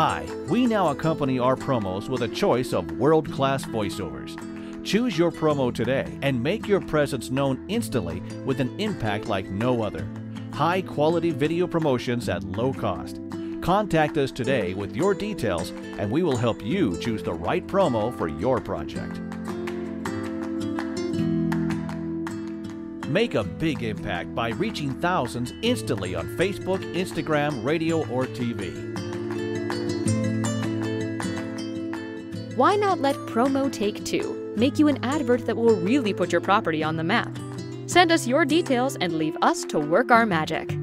Hi, we now accompany our promos with a choice of world-class voiceovers. Choose your promo today and make your presence known instantly with an impact like no other. High-quality video promotions at low cost. Contact us today with your details and we will help you choose the right promo for your project. Make a big impact by reaching thousands instantly on Facebook, Instagram, radio, or TV. Why not let Promo Take 2 make you an advert that will really put your property on the map? Send us your details and leave us to work our magic.